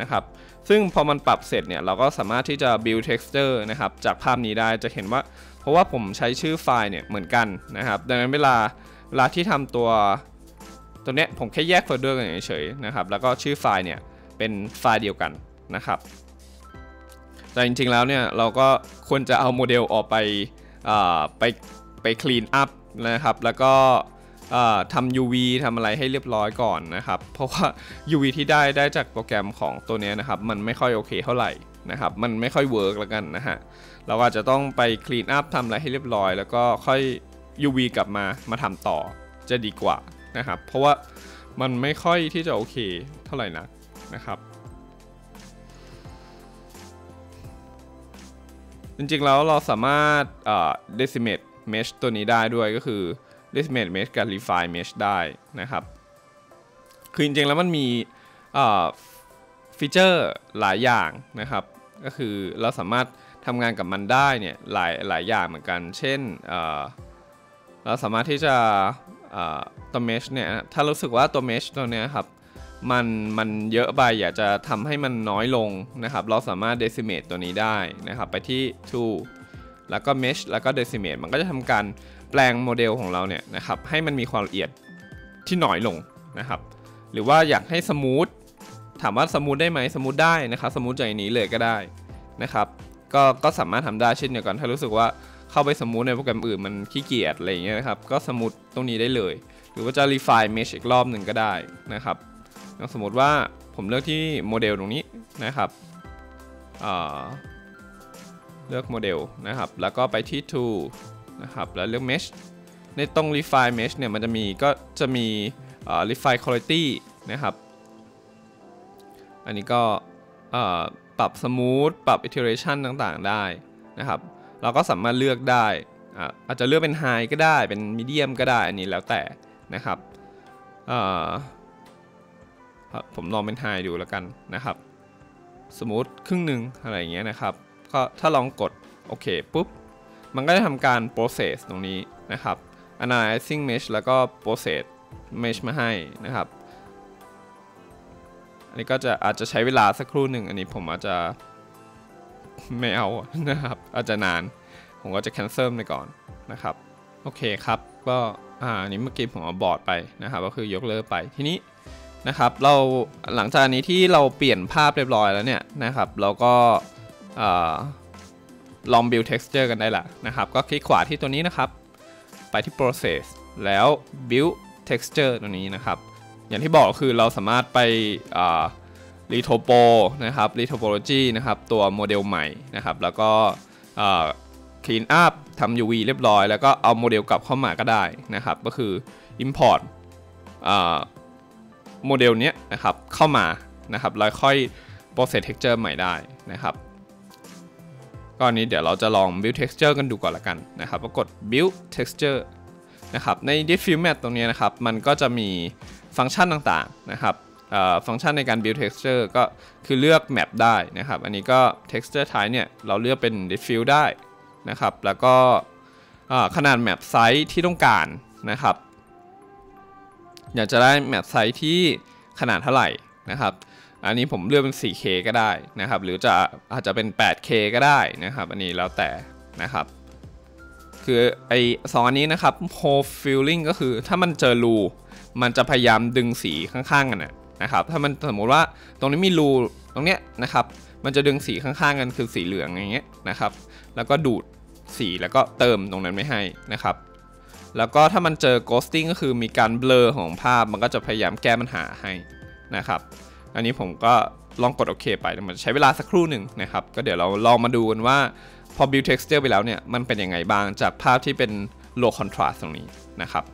นะครับซึ่งพอมันปรับเสร็จเนี่ยเราก็สามารถที่จะ build texture นะครับจากภาพนี้ได้จะเห็นว่าเพราะว่าผมใช้ชื่อไฟล์เนี่ยเหมือนกันนะครับดังนั้นเวลาที่ทำตัวเนี้ยผมแค่แยกโฟลเดอร์กันเฉยๆนะครับแล้วก็ชื่อไฟล์เนี่ยเป็นไฟล์เดียวกันนะครับแต่จริงๆแล้วเนี่ยเราก็ควรจะเอาโมเดลออกไป clean up นะครับแล้วก็ทำ UV ทำอะไรให้เรียบร้อยก่อนนะครับเพราะว่า UV ที่ได้จากโปรแกรมของตัวนี้นะครับมันไม่ค่อยโอเคเท่าไหร่นะครับมันไม่ค่อยเวิร์กแล้วกันนะฮะเราก็จะต้องไป clean up ทำอะไรให้เรียบร้อยแล้วก็ค่อย UV กลับมาทำต่อจะดีกว่านะครับเพราะว่ามันไม่ค่อยที่จะโอเคเท่าไหร่นักนะครับจริงๆแล้วเราสามารถ decimate mesh ตัวนี้ได้ด้วยก็คือ decimate mesh กับ refine mesh ได้นะครับคือจริงๆแล้วมันมีฟีเจอร์หลายอย่างนะครับก็คือเราสามารถทำงานกับมันได้เนี่ยหลายอย่างเหมือนกันเช่นเราสามารถที่จะตัว mesh เนี่ยถ้ารู้สึกว่าตัว mesh ตัวเนี้ยครับมันเยอะไปอยากจะทำให้มันน้อยลงนะครับเราสามารถ decimate ตัวนี้ได้นะครับไปที่ tool แล้วก็ mesh แล้วก็ decimate มันก็จะทำการแปลงโมเดลของเราเนี่ยนะครับให้มันมีความละเอียดที่น้อยลงนะครับหรือว่าอยากให้สมูทถามว่าสมูทได้ไหมสมูทได้นะครับสมูทอย่างนี้เลยก็ได้นะครับก็สามารถทำได้เช่นเดียวกันถ้ารู้สึกว่าเข้าไปสมูทในโปรแกรมอื่นมันขี้เกียจอะไรอย่างเงี้ยนะครับก็สมูทตรงนี้ได้เลยหรือว่าจะ refine mesh อีกรอบหนึ่งก็ได้นะครับสมมติว่าผมเลือกที่โมเดลตรงนี้นะครับเลือกโมเดลนะครับแล้วก็ไปที่ tool นะครับแล้วเลือก mesh ในตรง refine mesh เนี่ยมันจะมีrefine quality นะครับอันนี้ก็ปรับ smooth ปรับ iteration ต่างๆได้ นะครับเราก็สามารถเลือกได้อาจจะเลือกเป็น High ก็ได้เป็น Medium ก็ได้อันนี้แล้วแต่นะครับผมลองเป็น High ดูแล้วกันนะครับสมมติครึ่งหนึ่งอะไรอย่างเงี้ยนะครับก็ถ้าลองกดโอเคปุ๊บมันก็จะทำการ process ตรงนี้นะครับ analyzing mesh แล้วก็ process mesh มาให้นะครับอันนี้ก็จะอาจจะใช้เวลาสักครู่หนึ่งอันนี้ผมอาจจะไม่เอานะครับอาจจะนานผมก็จะ cancel ไปก่อนนะครับโอเคครับก็อันนี้เมื่อกี้ผมเอาบอร์ดไปนะครับก็คือยกเลิกไปทีนี้นะครับเราหลังจากนี้ที่เราเปลี่ยนภาพเรียบร้อยแล้วเนี่ยนะครับเราก็ลอง build texture กันได้ละนะครับก็คลิกขวาที่ตัวนี้นะครับไปที่ process แล้ว build texture ตัวนี้นะครับอย่างที่บอกคือเราสามารถไปรีโทโปนะครับรีโทโปโลจีนะครับตัวโมเดลใหม่นะครับแล้วก็คลีนอัพทำ UV เรียบร้อยแล้วก็เอาโมเดลกลับเข้ามาก็ได้นะครับก็คือ Import โมเดลเนี้ยนะครับเข้ามานะครับแล้วค่อย Process Texture ใหม่ได้นะครับก็อันนี้เดี๋ยวเราจะลอง Build Texture กันดูก่อนละกันนะครับก็กด Build Texture นะครับใน Diffusion ตรงนี้นะครับมันก็จะมีฟังก์ชันต่างๆนะครับฟังก์ชันในการ build texture ก็คือเลือก map ได้นะครับอันนี้ก็ texture type เนี่ยเราเลือกเป็น diffuse ได้นะครับแล้วก็ขนาด map size ที่ต้องการนะครับอยากจะได้ map size ที่ขนาดเท่าไหร่นะครับอันนี้ผมเลือกเป็น 4K ก็ได้นะครับหรือจะอาจจะเป็น 8K ก็ได้นะครับอันนี้แล้วแต่นะครับคือไอสองอันนี้นะครับ hole filling ก็คือถ้ามันเจอรูมันจะพยายามดึงสีข้างๆกันนะครับถ้ามันสมมติว่าตรงนี้มีรูตรงเนี้ยนะครับมันจะดึงสีข้างๆกันคือสีเหลืองอย่างเงี้ยนะครับแล้วก็ดูดสีแล้วก็เติมตรงนั้นไม่ให้นะครับแล้วก็ถ้ามันเจอ ghosting ก็คือมีการเบลอของภาพมันก็จะพยายามแก้ปัญหาให้นะครับอันนี้ผมก็ลองกดโอเคไปมันใช้เวลาสักครู่หนึ่งนะครับก็เดี๋ยวเราลองมาดูกันว่าพอ build texture ไปแล้วเนี่ยมันเป็นยังไงบ้างจากภาพที่เป็น low contrast ตรงนี้นะครับ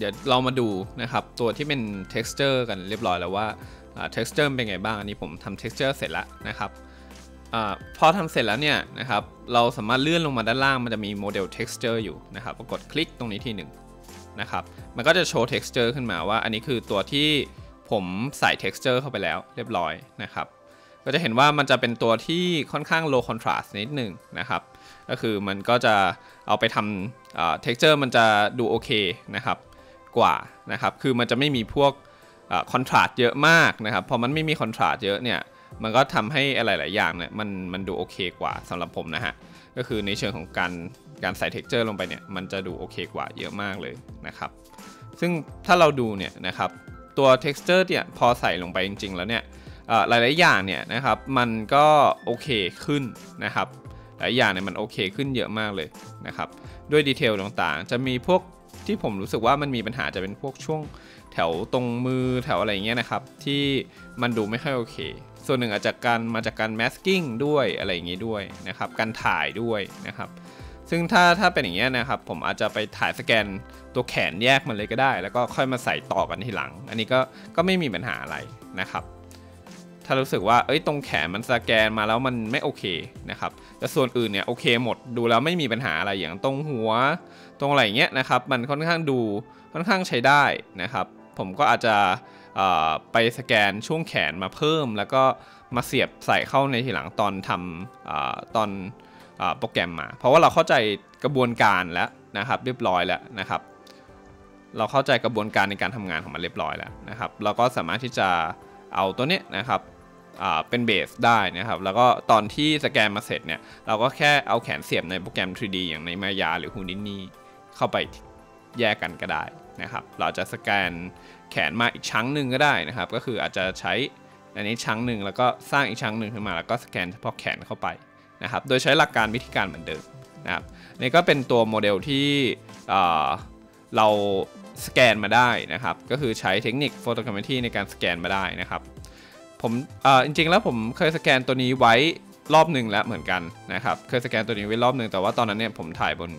เดี๋ยวเรามาดูนะครับตัวที่เป็น texture กันเรียบร้อยแล้วว่า texture เป็นไงบ้างอันนี้ผมทำ texture เสร็จแล้วนะครับพอทำเสร็จแล้วเนี่ยนะครับเราสามารถเลื่อนลงมาด้านล่างมันจะมีโมเดล texture อยู่นะครับกดคลิกตรงนี้ทีหนึ่งนะครับมันก็จะโชว์ texture ขึ้นมาว่าอันนี้คือตัวที่ผมใส่ texture เข้าไปแล้วเรียบร้อยนะครับก็จะเห็นว่ามันจะเป็นตัวที่ค่อนข้าง low contrast นิดหนึ่งนะครับก็คือมันก็จะเอาไปทำ texture มันจะดูโอเคนะครับกว่านะครับคือมันจะไม่มีพวกคอนทราสต์เยอะมากนะครับพอมันไม่มีคอนทราสต์เยอะเนี่ยมันก็ทำให้อะไรหลายอย่างเนี่ยมันดูโอเคกว่าสำหรับผมนะฮะก็คือในเชิงของการใส่เท็กเจอร์ลงไปเนี่ยมันจะดูโอเคกว่าเยอะมากเลยนะครับซึ่งถ้าเราดูเนี่ยนะครับตัวเท็กเจอร์เนี่ยพอใส่ลงไปจริงๆแล้วเนี่ยหลายๆอย่างเนี่ยนะครับมันก็โอเคขึ้นนะครับหลายอย่างเนี่ยมันโอเคขึ้นเยอะมากเลยนะครับด้วยดีเทลต่างๆจะมีพวกที่ผมรู้สึกว่ามันมีปัญหาจะเป็นพวกช่วงแถวตรงมือแถวอะไรเงี้ยนะครับที่มันดูไม่ค่อยโอเคส่วนหนึ่งอาจจะมาจากการ masking ด้วยอะไรอย่างงี้ด้วยนะครับการถ่ายด้วยนะครับซึ่งถ้าเป็นอย่างเงี้ยนะครับผมอาจจะไปถ่ายสแกนตัวแขนแยกมันเลยก็ได้แล้วก็ค่อยมาใส่ต่อกันทีหลังอันนี้ก็ไม่มีปัญหาอะไรนะครับถ้ารู้สึกว่าเอ้ยตรงแขนมันสแกนมาแล้วมันไม่โอเคนะครับแต่ส่วนอื่นเนี่ยโอเคหมดดูแล้วไม่มีปัญหาอะไรอย่างตรงหัวตรงอะไรเงี้ยนะครับมันค่อนข้างใช้ได้นะครับผมก็อาจจะไปสแกนช่วงแขนมาเพิ่มแล้วก็มาเสียบใส่เข้าในทีหลังตอนทำตอนโปรแกรมมาเพราะว่าเราเข้าใจกระบวนการแล้วนะครับเรียบร้อยแล้วนะครับเราเข้าใจกระบวนการในการทำงานของมันเรียบร้อยแล้วนะครับเราก็สามารถที่จะเอาตัวนี้นะครับเป็นเบสได้นะครับแล้วก็ตอนที่สแกนมาเสร็จเนี่ยเราก็แค่เอาแขนเสียบในโปรแกรม 3D อย่างในมายาหรือฮูนินี่เข้าไปแยกกันก็ได้นะครับเราจะสแกนแขนมาอีกชั้นหนึ่งก็ได้นะครับก็คืออาจจะใช้อันนี้ชั้นหนึ่งแล้วก็สร้างอีกชั้นหนึ่งขึ้นมาแล้วก็สแกนเฉพาะแขนเข้าไปนะครับโดยใช้หลักการวิธีการเหมือนเดิมนะครับนี่ก็เป็นตัวโมเดลที่เราสแกนมาได้นะครับก็คือใช้เทคนิค photogrammetry ในการสแกนมาได้นะครับผมจริงๆแล้วผมเคยสแกนตัวนี้ไว้รอบหนึ่งแล้วเหมือนกันนะครับเคยสแกนตัวนี้ไว้รอบหนึ่งแต่ว่าตอนนั้นเนี่ยผมถ่ายบน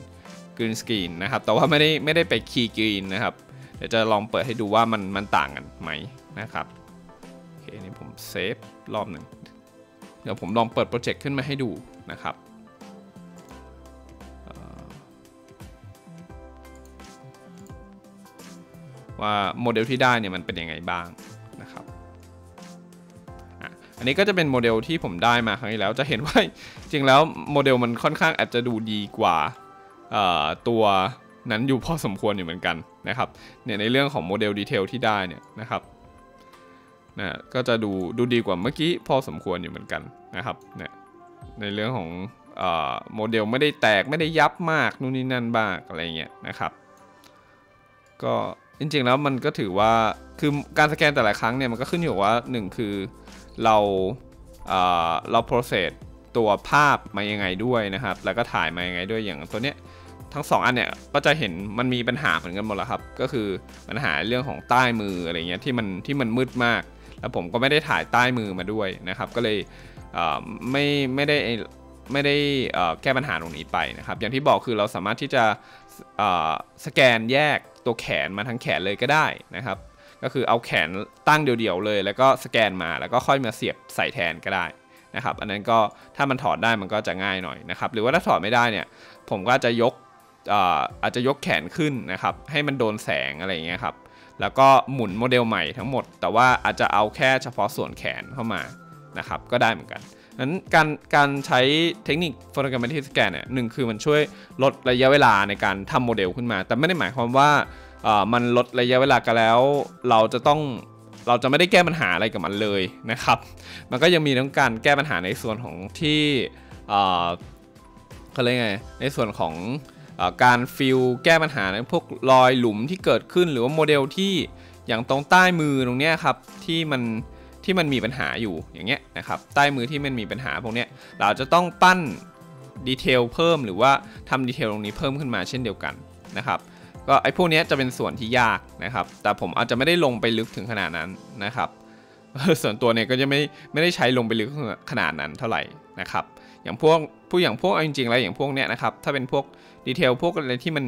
green screen นะครับแต่ว่าไม่ได้ไป key green นะครับเดี๋ยวจะลองเปิดให้ดูว่ามันต่างกันไหมนะครับโอเคนี่ผมเซฟรอบหนึ่ง ดี๋ยวผมลองเปิดโปรเจกต์ขึ้นมาให้ดูนะครับว่าโมเดลที่ได้เนี่ยมันเป็นยังไงบ้างนะครับอันนี้ก็จะเป็นโมเดลที่ผมได้มาครั้งที่แล้วจะเห็นว่าจริงแล้วโมเดลมันค่อนข้างอาจจะดูดีกว่าตัวนั้นอยู่พอสมควรอยู่เหมือนกันนะครับเนี่ยในเรื่องของโมเดลดีเทลที่ได้เนี่ยนะครับก็จะดูดีกว่าเมื่อกี้พอสมควรอยู่เหมือนกันนะครับเนี่ยในเรื่องของโมเดลไม่ได้แตกไม่ได้ยับมากนู่นนี่นั่นบ้างอะไรเงี้ยนะครับก็จริงๆแล้วมันก็ถือว่าคือการสแกนแต่ละครั้งเนี่ยมันก็ขึ้นอยู่ว่าหนึ่งคือเราโปรเซสตัวภาพมายังไงด้วยนะครับแล้วก็ถ่ายมายังไงด้วยอย่างตัวเนี้ยทั้ง2อันเนี่ยก็จะเห็นมันมีปัญหาเหมือนกันหมดแล้วครับก็คือปัญหาเรื่องของใต้มืออะไรเงี้ยที่มันมืดมากแล้วผมก็ไม่ได้ถ่ายใต้มือมาด้วยนะครับก็เลยไม่ได้แก้ปัญหาตรงนี้ไปนะครับอย่างที่บอกคือเราสามารถที่จะสแกนแยกตัวแขนมาทั้งแขนเลยก็ได้นะครับก็คือเอาแขนตั้งเดี่ยวๆเลยแล้วก็สแกนมาแล้วก็ค่อยมาเสียบใส่แทนก็ได้นะครับอันนั้นก็ถ้ามันถอดได้มันก็จะง่ายหน่อยนะครับหรือว่าถ้าถอดไม่ได้เนี่ยผมก็จะยกอาจจะยกแขนขึ้นนะครับให้มันโดนแสงอะไรอย่างเงี้ยครับแล้วก็หมุนโมเดลใหม่ทั้งหมดแต่ว่าอาจจะเอาแค่เฉพาะส่วนแขนเข้ามานะครับก็ได้เหมือนกันนั้นการใช้เทคนิค photogrammetry scan เนี่ยหนึ่งคือมันช่วยลดระยะเวลาในการทำโมเดลขึ้นมาแต่ไม่ได้หมายความว่ามันลดระยะเวลากันแล้วเราจะไม่ได้แก้ปัญหาอะไรกับมันเลยนะครับมันก็ยังมีทั้งการแก้ปัญหาในส่วนของที่เขาเรียกไงในส่วนของการฟิลแก้ปัญหาในพวกรอยหลุมที่เกิดขึ้นหรือว่าโมเดลที่อย่างตรงใต้มือตรงเนี้ยครับที่มันมีปัญหาอยู่อย่างเงี้ยนะครับใต้มือที่มันมีปัญหาพวกเนี้ยเราจะต้องปั้นดีเทลเพิ่มหรือว่าทำดีเทลตรงนี้เพิ่มขึ้นมาเช่นเดียวกันนะครับก็ไอ้พวกนี้จะเป็นส่วนที่ยากนะครับแต่ผมอาจจะไม่ได้ลงไปลึกถึงขนาดนั้นนะครับส่วนตัวเนี่ยก็จะไม่ได้ใช้ลงไปลึกขนาดนั้นเท่าไหร่นะครับอย่างพวกจริงๆแล้วอย่างพวกเนี้ยนะครับถ้าเป็นพวกดีเทลพวกอะไรที่มัน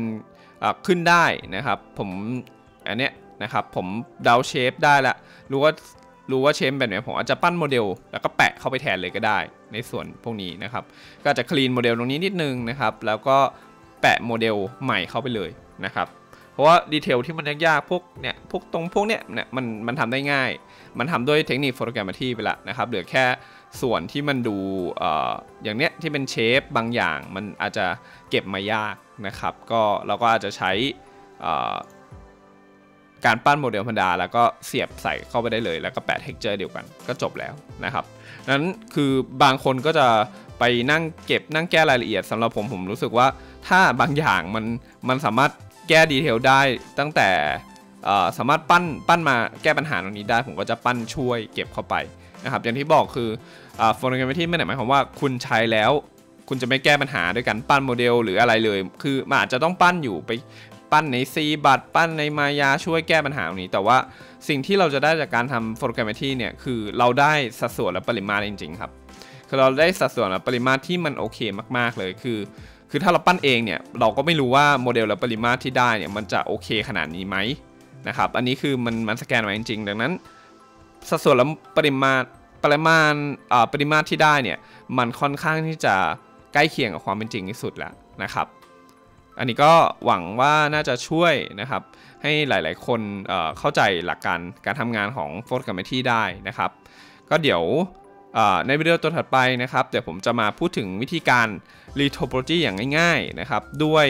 ขึ้นได้นะครับผมอันเนี้ยนะครับผมเดาเชฟได้ละรู้ว่าเชฟแบบไหนผมอาจจะปั้นโมเดลแล้วก็แปะเข้าไปแทนเลยก็ได้ในส่วนพวกนี้นะครับก็จะคลีนโมเดลตรงนี้นิดนึงนะครับแล้วก็แปะโมเดลใหม่เข้าไปเลยนะครับเพราะว่าดีเทลที่มันยากๆพวกเนี้ยมันทำได้ง่ายมันทำด้วยเทคนิค photogrammetry ไปละนะครับเหลือแค่ส่วนที่มันดูอย่างเนี้ยที่เป็นเชฟบางอย่างมันอาจจะเก็บมายากนะครับก็เราก็อาจจะใช้การปั้นโมเดลธรรมดาแล้วก็เสียบใส่เข้าไปได้เลยแล้วก็แปะ texture เดียวกันก็จบแล้วนะครับนั้นคือบางคนก็จะไปนั่งเก็บนั่งแก้รายละเอียดสำหรับผมรู้สึกว่าถ้าบางอย่างมันสามารถแก้ดีเทลได้ตั้งแต่สามารถปั้นมาแก้ปัญหาตรงนี้ได้ผมก็จะปั้นช่วยเก็บเข้าไปนะครับอย่างที่บอกคือphotogrammetryไม่ได้หมายความว่าคุณใช้แล้วคุณจะไม่แก้ปัญหาด้วยการปั้นโมเดลหรืออะไรเลยคือมันอาจจะต้องปั้นอยู่ไปปั้นในซีบัตปั้นในมายาช่วยแก้ปัญหาตรงนี้แต่ว่าสิ่งที่เราจะได้จากการทำphotogrammetryเนี่ยคือเราได้สัดส่วนและปริมาตรจริงๆครับคือเราได้สัดส่วนและปริมาตรที่มันโอเคมากๆเลยคือถ้าเราปั้นเองเนี่ยเราก็ไม่รู้ว่าโมเดลและปริมาตรที่ได้เนี่ยมันจะโอเคขนาดนี้ไหมนะครับอันนี้คือมันสแกนมาจริงๆดังนั้นสัดส่วนและปริมาตรที่ได้เนี่ยมันค่อนข้างที่จะใกล้เคียงกับความเป็นจริงที่สุดแล้วนะครับอันนี้ก็หวังว่าน่าจะช่วยนะครับให้หลายๆคนเข้าใจหลักการทำงานของphotogrammetryได้นะครับก็เดี๋ยวในวิดีโอตัวถัดไปนะครับเดี๋ยวผมจะมาพูดถึงวิธีการ retopology อย่างง่ายๆนะครับด้วย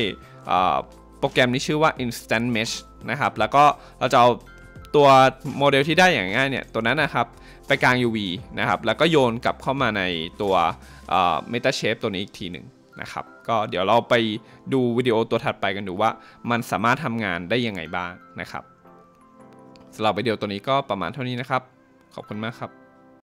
โปรแกรมที่ชื่อว่า Instant Mesh นะครับแล้วก็เราจะเอาตัวโมเดลที่ได้อย่างง่ายเนี่ยตัวนั้นนะครับไปกลาง UV นะครับแล้วก็โยนกลับเข้ามาในตัว Metashape ตัวนี้อีกทีหนึ่งนะครับก็เดี๋ยวเราไปดูวิดีโอตัวถัดไปกันดูว่ามันสามารถทำงานได้ยังไงบ้างนะครับสำหรับวิดีโอตัวนี้ก็ประมาณเท่านี้นะครับขอบคุณมากครับ